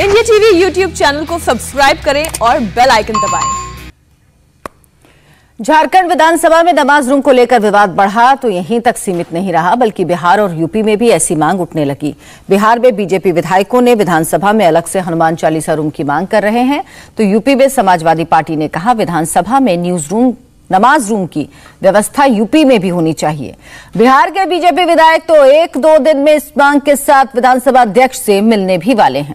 India TV YouTube channel को subscribe करें और बेल आइकन दबाएं। झारखंड विधानसभा में नमाज रूम को लेकर विवाद बढ़ा तो यहीं तक सीमित नहीं रहा, बल्कि बिहार और यूपी में भी ऐसी मांग उठने लगी। बिहार में बीजेपी विधायकों ने विधानसभा में अलग से हनुमान चालीसा रूम की मांग कर रहे हैं, तो यूपी में समाजवादी पार्टी ने कहा विधानसभा में नमाज रूम की व्यवस्था यूपी में भी होनी चाहिए। बिहार के बीजेपी विधायक तो एक दो दिन में इस मांग के साथ विधानसभा अध्यक्ष से मिलने भी वाले हैं।